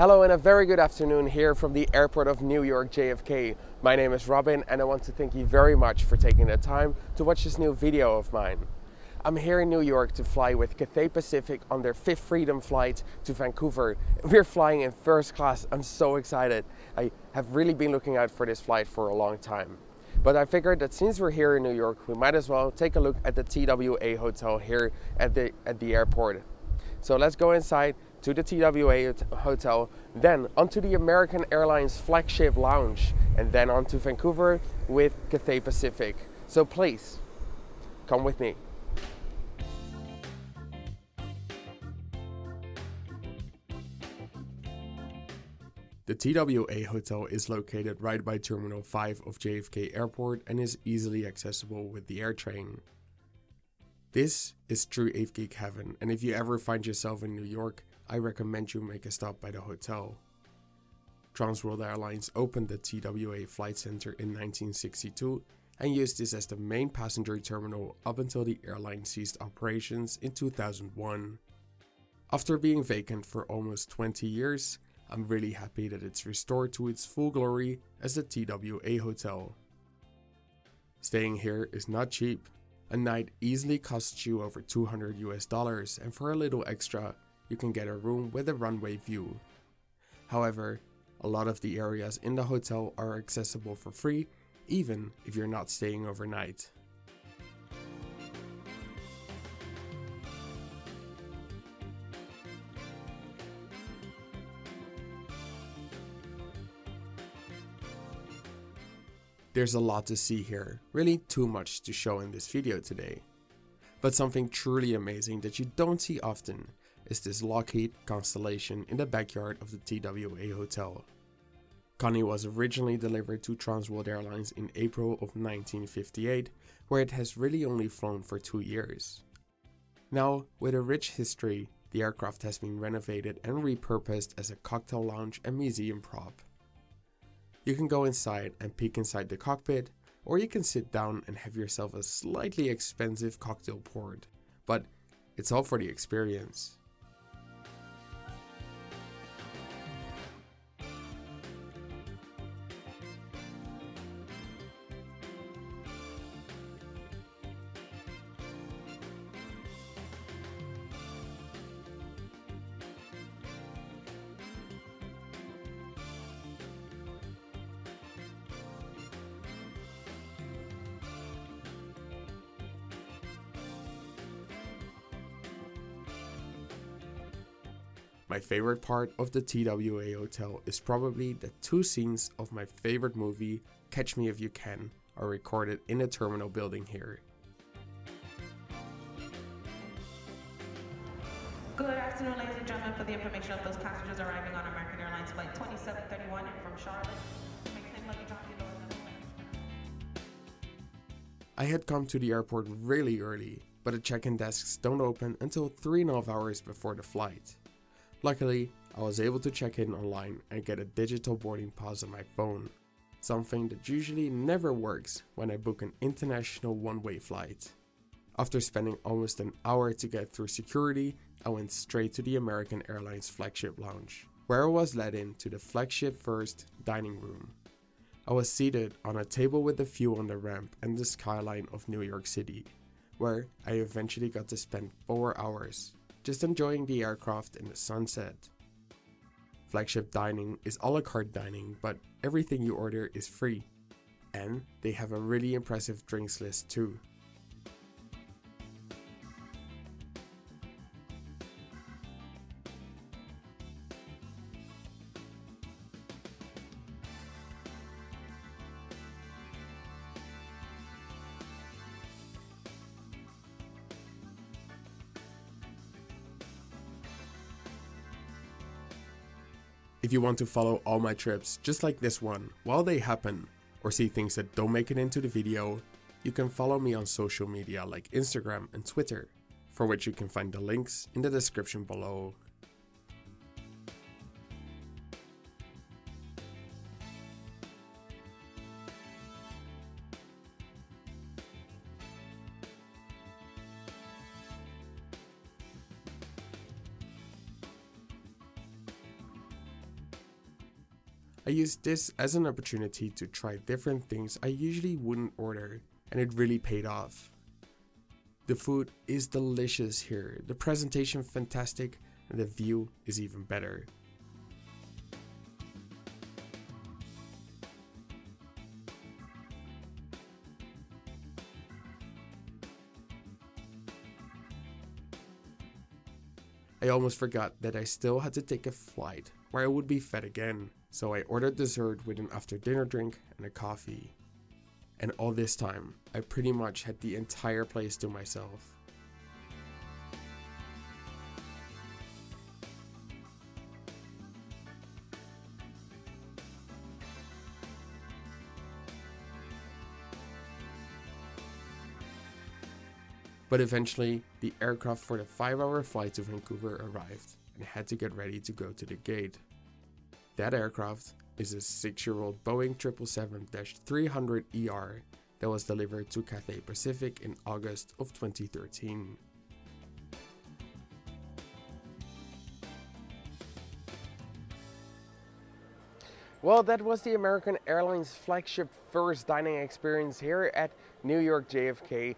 Hello and a very good afternoon here from the airport of New York JFK. My name is Robin and I want to thank you very much for taking the time to watch this new video of mine. I'm here in New York to fly with Cathay Pacific on their fifth freedom flight to Vancouver. We're flying in first class. I'm so excited. I have really been looking out for this flight for a long time. But I figured that since we're here in New York, we might as well take a look at the TWA Hotel here at the airport. So let's go inside to the TWA Hotel, then onto the American Airlines flagship lounge, and then onto Vancouver with Cathay Pacific. So please, come with me. The TWA Hotel is located right by Terminal 5 of JFK Airport and is easily accessible with the air train. This is true AVGeek heaven, and if you ever find yourself in New York, I recommend you make a stop by the hotel. Transworld Airlines opened the TWA Flight Center in 1962 and used this as the main passenger terminal up until the airline ceased operations in 2001. After being vacant for almost 20 years, I'm really happy that it's restored to its full glory as the TWA Hotel. Staying here is not cheap. A night easily costs you over $200 US, and for a little extra, you can get a room with a runway view. However, a lot of the areas in the hotel are accessible for free, even if you're not staying overnight. There's a lot to see here, really too much to show in this video today. But something truly amazing that you don't see often is this Lockheed Constellation in the backyard of the TWA Hotel. Connie was originally delivered to Transworld Airlines in April of 1958, where it has really only flown for 2 years. Now, with a rich history, the aircraft has been renovated and repurposed as a cocktail lounge and museum prop. You can go inside and peek inside the cockpit, or you can sit down and have yourself a slightly expensive cocktail poured, but it's all for the experience. My favorite part of the TWA Hotel is probably that two scenes of my favorite movie, Catch Me If You Can, are recorded in a terminal building here. Good afternoon, ladies and gentlemen. For the information of those passengers arriving on American Airlines Flight 2731 from Charlotte, I had come to the airport really early, but the check-in desks don't open until 3.5 hours before the flight. Luckily, I was able to check in online and get a digital boarding pass on my phone, something that usually never works when I book an international one-way flight. After spending almost an hour to get through security, I went straight to the American Airlines flagship lounge, where I was led into the flagship first dining room. I was seated on a table with a view on the ramp and the skyline of New York City, where I eventually got to spend 4 hours. Just enjoying the aircraft and the sunset. Flagship dining is a la carte dining, but everything you order is free. And they have a really impressive drinks list too. If you want to follow all my trips just like this one while they happen, or see things that don't make it into the video, you can follow me on social media like Instagram and Twitter, for which you can find the links in the description below. I used this as an opportunity to try different things I usually wouldn't order, and it really paid off. The food is delicious here, the presentation fantastic, and the view is even better. I almost forgot that I still had to take a flight where I would be fed again, so I ordered dessert with an after-dinner drink and a coffee. And all this time, I pretty much had the entire place to myself. But eventually, the aircraft for the 5-hour flight to Vancouver arrived and had to get ready to go to the gate. That aircraft is a 6-year-old Boeing 777-300ER that was delivered to Cathay Pacific in August of 2013. Well, that was the American Airlines flagship first dining experience here at New York JFK.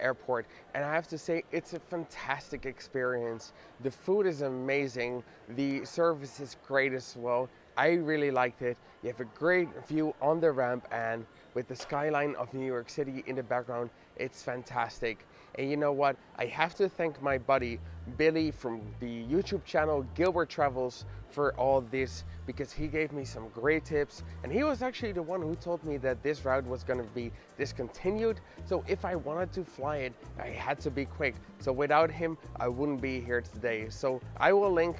Airport, and I have to say it's a fantastic experience. The food is amazing, the service is great as well. I really liked it. You have a great view on the ramp and with the skyline of New York City in the background, it's fantastic. And you know what? I have to thank my buddy Billy from the YouTube channel Gilbert Travels for all this, because he gave me some great tips, and he was actually the one who told me that this route was going to be discontinued. So if I wanted to fly it, I had to be quick. So without him, I wouldn't be here today. So I will link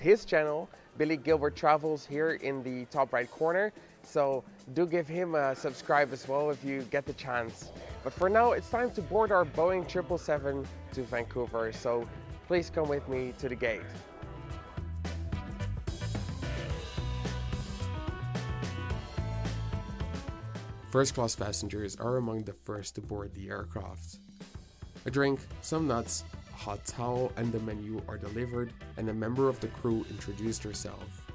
his channel, Billy Gilbert Travels, here in the top right corner. So do give him a subscribe as well if you get the chance. But for now, it's time to board our Boeing 777 to Vancouver. So please come with me to the gate. First class passengers are among the first to board the aircraft. A drink, some nuts, a hot towel and the menu are delivered, and a member of the crew introduced herself.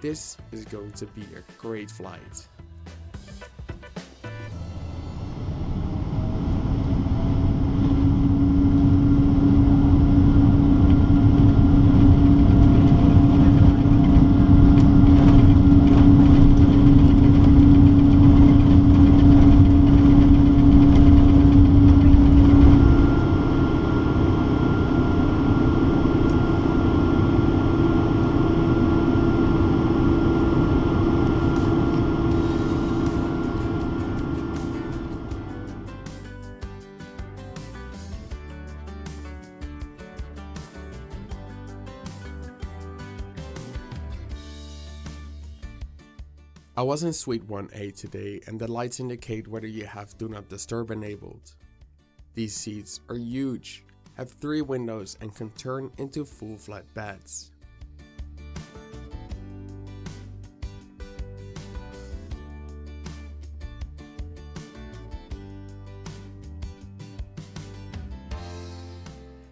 This is going to be a great flight. I was in Suite 1A today, and the lights indicate whether you have Do Not Disturb enabled. These seats are huge, have 3 windows and can turn into full flat beds.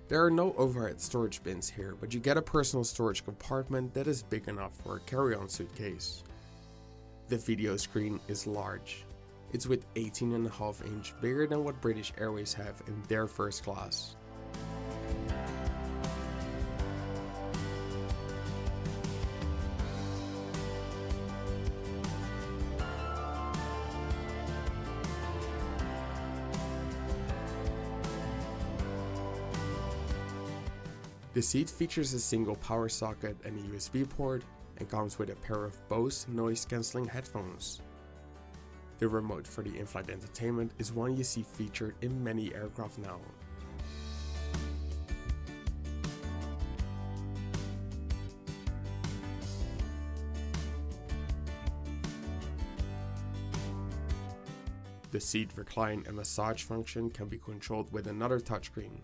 There are no overhead storage bins here, but you get a personal storage compartment that is big enough for a carry-on suitcase. The video screen is large. It's with 18.5-inch bigger than what British Airways have in their first class. The seat features a single power socket and a USB port, and comes with a pair of Bose noise-cancelling headphones. The remote for the in-flight entertainment is one you see featured in many aircraft now. The seat recline and massage function can be controlled with another touchscreen.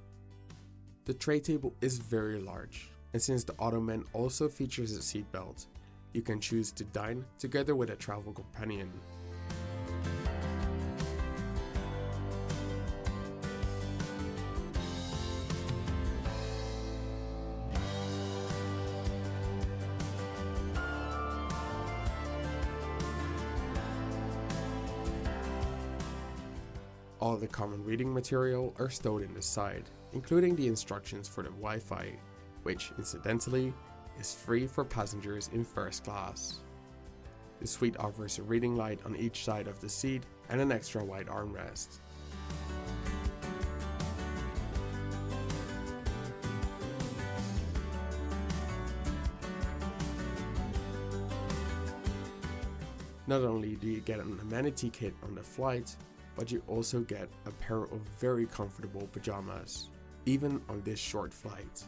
The tray table is very large, and since the ottoman also features a seatbelt, you can choose to dine together with a travel companion. All the common reading material are stowed in the side, including the instructions for the Wi-Fi, which incidentally is free for passengers in first class. The suite offers a reading light on each side of the seat and an extra wide armrest. Not only do you get an amenity kit on the flight, but you also get a pair of very comfortable pajamas, even on this short flight.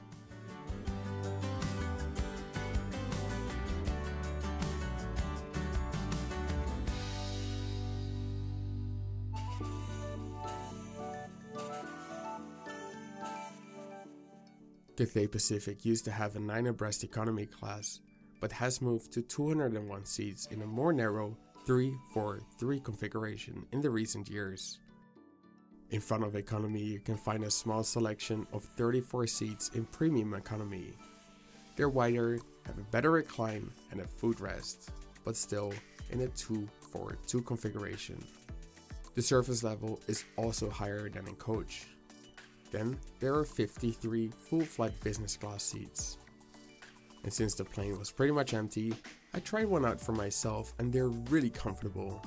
Cathay Pacific used to have a 9 abreast economy class, but has moved to 201 seats in a more narrow 3-4-3 configuration in the recent years. In front of economy you can find a small selection of 34 seats in premium economy. They're wider, have a better recline and a footrest, but still in a 2-4-2 configuration. The service level is also higher than in coach. Then there are 53 full-flight business class seats. And since the plane was pretty much empty, I tried one out for myself and they're really comfortable.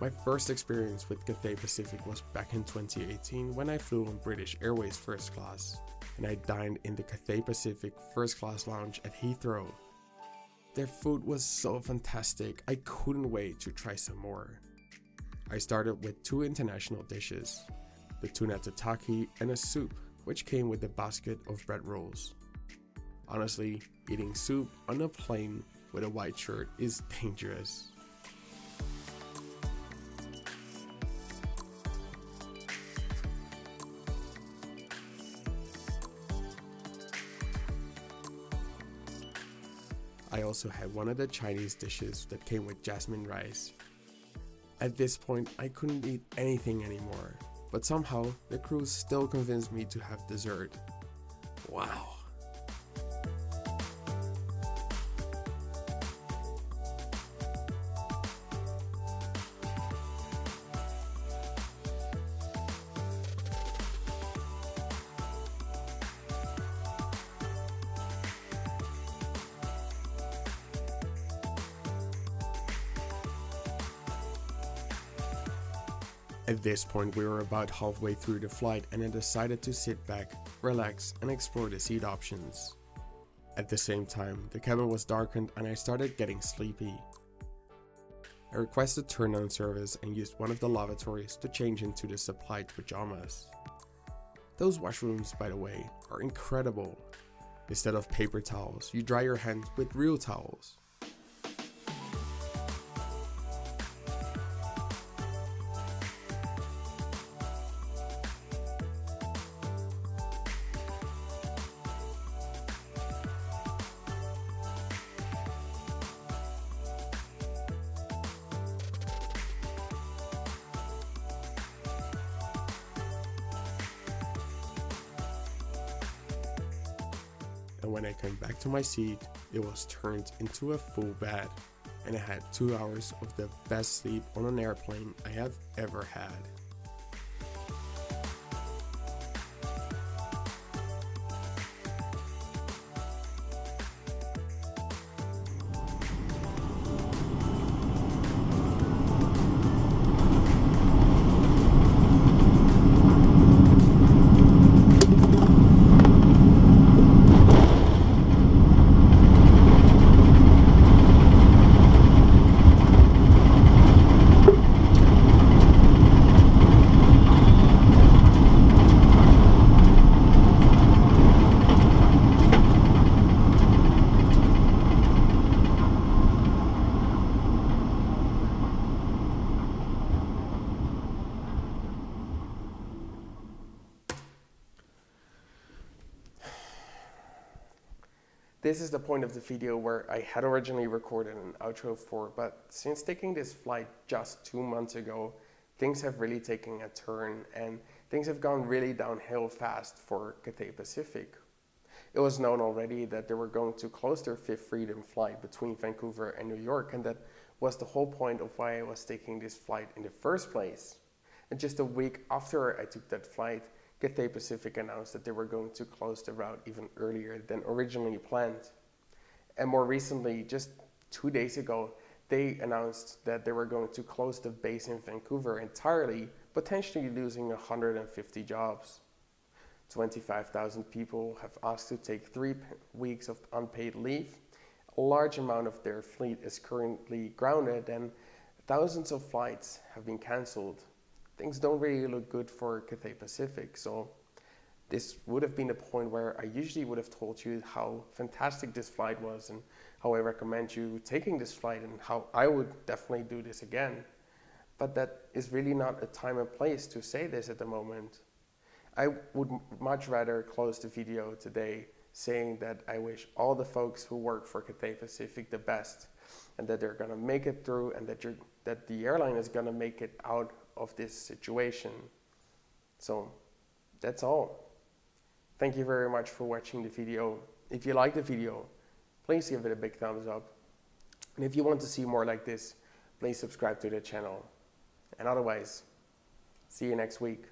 My first experience with Cathay Pacific was back in 2018 when I flew on British Airways first class, and I dined in the Cathay Pacific first class lounge at Heathrow. Their food was so fantastic, I couldn't wait to try some more. I started with 2 international dishes, the tuna tataki and a soup, which came with a basket of bread rolls. Honestly, eating soup on a plane with a white shirt is dangerous. I also had one of the Chinese dishes that came with jasmine rice. At this point, I couldn't eat anything anymore, but somehow the crew still convinced me to have dessert. Wow! At this point we were about halfway through the flight and I decided to sit back, relax and explore the seat options. At the same time, the cabin was darkened and I started getting sleepy. I requested turn-on service and used one of the lavatories to change into the supplied pajamas. Those washrooms, by the way, are incredible. Instead of paper towels, you dry your hands with real towels. And when I came back to my seat, it was turned into a full bed, and I had 2 hours of the best sleep on an airplane I have ever had. This is the point of the video where I had originally recorded an outro for, but since taking this flight just 2 months ago, things have really taken a turn and things have gone really downhill fast for Cathay Pacific. It was known already that they were going to close their Fifth Freedom flight between Vancouver and New York, and that was the whole point of why I was taking this flight in the first place. And just a week after I took that flight, Cathay Pacific announced that they were going to close the route even earlier than originally planned. And more recently, just 2 days ago, they announced that they were going to close the base in Vancouver entirely, potentially losing 150 jobs. 25,000 people have asked to take 3 weeks of unpaid leave. A large amount of their fleet is currently grounded and thousands of flights have been cancelled. Things don't really look good for Cathay Pacific, so this would have been the point where I usually would have told you how fantastic this flight was and how I recommend you taking this flight and how I would definitely do this again. But that is really not a time and place to say this at the moment. I would much rather close the video today saying that I wish all the folks who work for Cathay Pacific the best and that they're going to make it through and that the airline is going to make it out of this situation. So that's all. Thank you very much for watching the video. If you like the video, please give it a big thumbs up. And if you want to see more like this, please subscribe to the channel. And otherwise, see you next week.